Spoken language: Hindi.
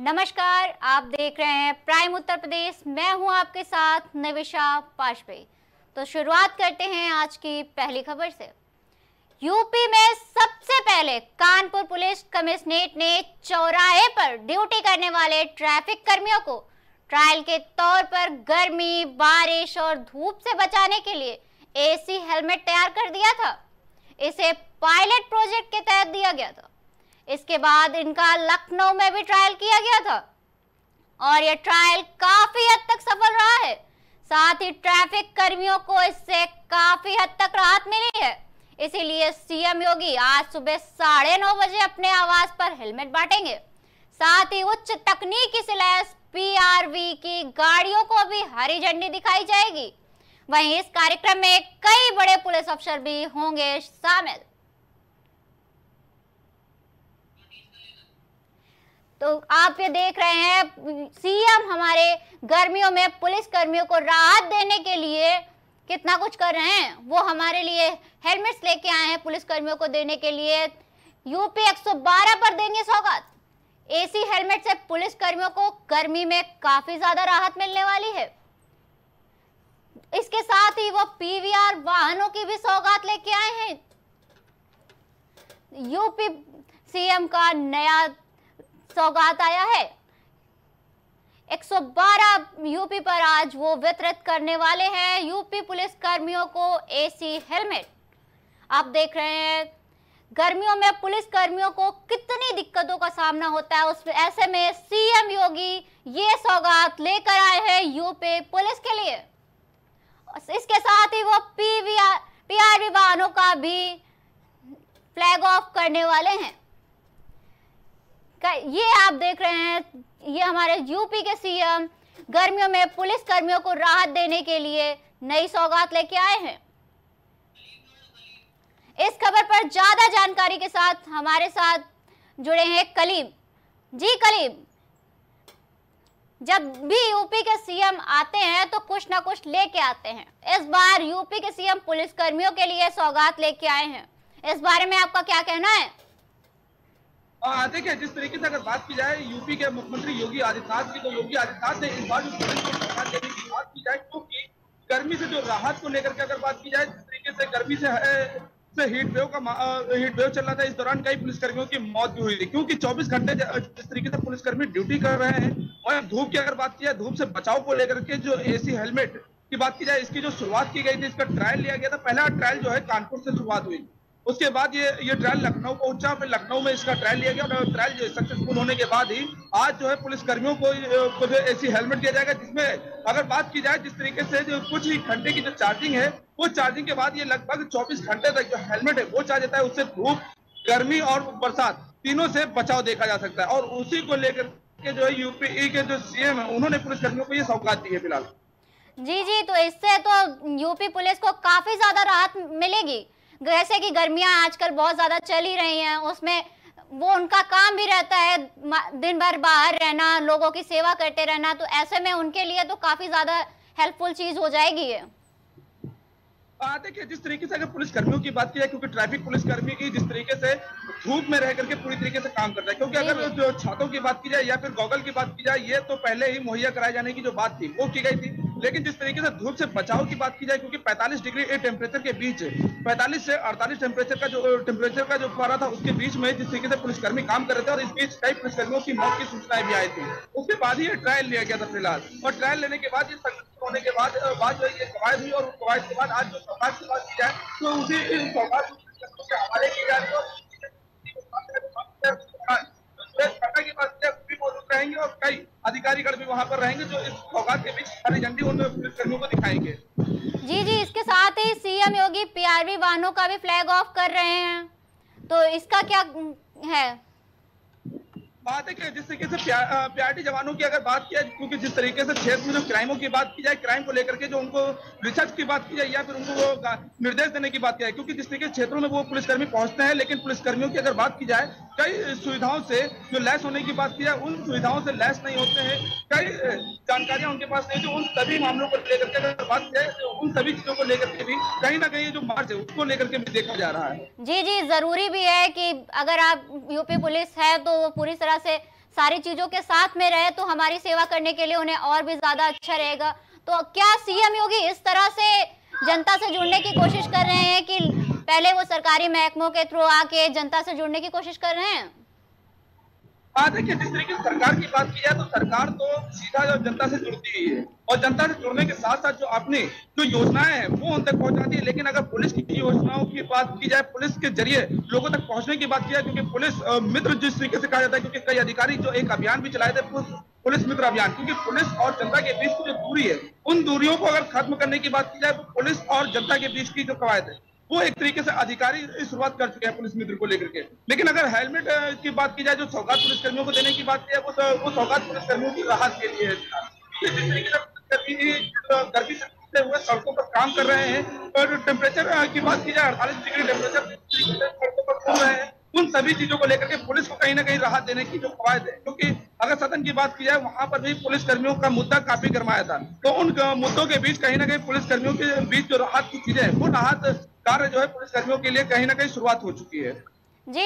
नमस्कार, आप देख रहे हैं प्राइम उत्तर प्रदेश। मैं हूं आपके साथ नविशा पाशवे। तो शुरुआत करते हैं आज की पहली खबर से। यूपी में सबसे पहले कानपुर पुलिस कमिश्नरेट ने चौराहे पर ड्यूटी करने वाले ट्रैफिक कर्मियों को ट्रायल के तौर पर गर्मी, बारिश और धूप से बचाने के लिए एसी हेलमेट तैयार कर दिया था। इसे पायलट प्रोजेक्ट के तहत दिया गया था। इसके बाद इनका लखनऊ में भी ट्रायल किया गया था और यह ट्रायल काफी हद तक सफल रहा है। साथ ही ट्रैफिक कर्मियों को इससे काफी हद तक राहत मिली है। इसीलिए सीएम योगी आज सुबह 9:30 बजे अपने आवास पर हेलमेट बांटेंगे। साथ ही उच्च तकनीकी से लैस पीआरवी की गाड़ियों को भी हरी झंडी दिखाई जाएगी। वहीं इस कार्यक्रम में कई बड़े पुलिस अफसर भी होंगे शामिल। तो आप ये देख रहे हैं, सीएम हमारे गर्मियों में पुलिस कर्मियों को राहत देने के लिए कितना कुछ कर रहे हैं। वो हमारे लिए हेलमेट्स लेके आए हैं पुलिस कर्मियों को देने के लिए। यूपी 112 पर देंगे सौगात। एसी हेलमेट से पुलिस कर्मियों को गर्मी में काफी ज्यादा राहत मिलने वाली है। इसके साथ ही वो पीवीआर वाहनों की भी सौगात लेके आए हैं। यूपी सीएम का नया सौगात आया है। 112 यूपी पर आज वो वितरित करने वाले हैं यूपी पुलिस कर्मियों को एसी हेलमेट। आप देख रहे हैं गर्मियों में पुलिस कर्मियों को कितनी दिक्कतों का सामना होता है, उसमें ऐसे में सीएम योगी ये सौगात लेकर आए हैं यूपी पुलिस के लिए। इसके साथ ही वो पीआरवी वाहनों का भी फ्लैग ऑफ करने वाले हैं। ये आप देख रहे हैं, ये हमारे यूपी के सीएम गर्मियों में पुलिस कर्मियों को राहत देने के लिए नई सौगात लेके आए हैं। इस खबर पर ज्यादा जानकारी के साथ हमारे साथ जुड़े हैं कलीम जी। कलीम, जब भी यूपी के सीएम आते हैं तो कुछ ना कुछ लेके आते हैं। इस बार यूपी के सीएम पुलिस कर्मियों के लिए सौगात लेके आए हैं, इस बारे में आपका क्या कहना है? देखिए, जिस तरीके से अगर बात की जाए यूपी के मुख्यमंत्री योगी आदित्यनाथ की, तो योगी आदित्यनाथ ने इस बार जो पुलिस को सौगात देने की बात की जाए, क्योंकि गर्मी से जो राहत को लेकर के अगर बात की जाए, जिस तरीके से गर्मी से हीट वेव चल रहा था, इस दौरान कई पुलिसकर्मियों की मौत भी हुई थी, क्योंकि 24 घंटे जिस तरीके से पुलिसकर्मी ड्यूटी कर रहे हैं। और धूप की अगर बात की जाए, धूप से बचाव को लेकर के जो एसी हेलमेट की बात की जाए, इसकी जो शुरुआत की गई थी, इसका ट्रायल लिया गया था। पहला ट्रायल जो है कानपुर से शुरुआत हुई, उसके बाद ये ट्रायल लखनऊ पहुंचा, फिर लखनऊ में इसका ट्रायल लिया गया और ट्रायल जो सक्सेसफुल होने के बाद ही आज जो है पुलिस कर्मियों को जो एसी हेलमेट दिया जाएगा, जिसमें अगर बात की जाए जिस तरीके से जो कुछ ही घंटे की जो चार्जिंग है, वो चार्जिंग के बाद ये लगभग 24 घंटे तक जो हेलमेट है वो चार्ज देता है। उससे धूप, गर्मी और बरसात तीनों से बचाव देखा जा सकता है और उसी को लेकर के जो है यूपी के जो सीएम है उन्होंने पुलिस कर्मियों को ये सौगात दी है फिलहाल। जी, तो इससे तो यूपी पुलिस को काफी ज्यादा राहत मिलेगी। जैसे कि गर्मियां आजकल बहुत ज़्यादा चल ही रही हैं, उसमें वो उनका काम भी रहता है, दिन भर बाहर रहना, लोगों की सेवा करते रहना, तो ऐसे में उनके लिए तो काफ़ी ज़्यादा हेल्पफुल चीज़ हो जाएगी ये। देखिए, जिस तरीके से अगर पुलिस कर्मियों की बात की जाए, क्योंकि ट्रैफिक पुलिस कर्मी की जिस तरीके से धूप में रह करके पूरी तरीके से काम करता है, क्योंकि अगर जो छातों की बात की जाए या फिर गॉगल की बात की जाए, ये तो पहले ही मुहैया कराए जाने की जो बात थी वो की गई थी। लेकिन जिस तरीके से धूप से बचाव की बात की जाए, क्योंकि 45 डिग्री टेम्परेचर के बीच, 45 से 48 टेम्परेचर का जो पारा था, उसके बीच में जिस तरीके से पुलिसकर्मी काम कर रहे थे और इस बीच कई पुलिसकर्मियों की मौत की सूचनाएं भी आई थी। उसके बाद ही ये ट्रायल लिया गया था फिलहाल, और ट्रायल लेने के बाद होने के बाद जो ये कवायद हुई और कवायद के बाद आज जो सौगात की बात की जाए, तो उसी सौगात के हवाले की जा रही है। मौजूद रहेंगे और कई अधिकारीगण भी वहां पर रहेंगे जो इस सौगात के बीच हरी झंडी उन पुलिसकर्मियों को दिखाएंगे। जी, इसके साथ ही सीएम योगी पीआरवी वाहनों का भी फ्लैग ऑफ कर रहे हैं, तो इसका क्या है? बात है कि जिस तरीके से पीआरटी जवानों की अगर बात की जाए, क्योंकि जिस तरीके से क्षेत्र में जो क्राइमों की बात की जाए, क्राइम को लेकर के जो उनको रिसर्च की बात की जाए या फिर उनको निर्देश देने की बात की जाए, क्योंकि जिस तरीके से क्षेत्रों में वो पुलिसकर्मी पहुंचते हैं, लेकिन पुलिसकर्मियों की अगर बात की जाए, कई सुविधाओं से जो लैस होने की बात की जाए, उन सुविधाओं से लैस नहीं होते हैं, कई जानकारियां उनके पास नहीं, जो उन सभी मामलों को लेकर के अगर बात की जाए, उन सभी चीजों को लेकर के भी कहीं ना कहीं जो मार्च है उसको लेकर के भी देखा जा रहा है। जी, जरूरी भी है कि अगर आप यूपी पुलिस है तो वो पूरी से सारी चीजों के साथ में रहे तो हमारी सेवा करने के लिए उन्हें और भी ज्यादा अच्छा रहेगा। तो क्या सीएम योगी इस तरह से जनता से जुड़ने की कोशिश कर रहे हैं कि पहले वो सरकारी महकमों के थ्रू आके जनता से जुड़ने की कोशिश कर रहे हैं? बात है कि जिस तरीके से सरकार की बात की जाए तो सरकार तो सीधा जो जनता से जुड़ती ही है और जनता से जुड़ने के साथ साथ जो अपनी जो योजनाएं हैं वो उन तक पहुंचाती है। लेकिन अगर पुलिस की योजनाओं की बात की जाए, पुलिस के जरिए लोगों तक पहुंचने की बात की जाए, क्योंकि पुलिस मित्र जिस तरीके से कहा जाता है, क्योंकि कई अधिकारी जो एक अभियान भी चलाए थे पुलिस मित्र अभियान, क्योंकि पुलिस और जनता के बीच की जो दूरी है उन दूरियों को अगर खत्म करने की बात की जाए तो पुलिस और जनता के बीच की जो कवायद है वो एक तरीके से अधिकारी शुरुआत कर चुके हैं पुलिस मित्र को लेकर के। लेकिन अगर हेलमेट की बात की जाए, जो सौगात पुलिसकर्मियों को देने की बात की जाए, वो सौगात पुलिसकर्मियों की राहत के लिए गर्मी से टूटते हुए सड़कों पर काम कर रहे हैं और टेम्परेचर की बात की जाए 48 डिग्री टेम्परेचर सड़कों पर घूम रहे हैं, उन सभी चीजों को लेकर के पुलिस को कहीं ना कहीं राहत देने की जो कवायद है, क्योंकि अगर सदन की बात की जाए वहां पर भी पुलिसकर्मियों का मुद्दा काफी गरमाया था। तो उन मुद्दों के बीच कहीं ना कहीं पुलिसकर्मियों के बीच जो राहत की चीजें हैं वो राहत कार्य जो है पुलिसकर्मियों के लिए कहीं ना कहीं शुरुआत हो चुकी है।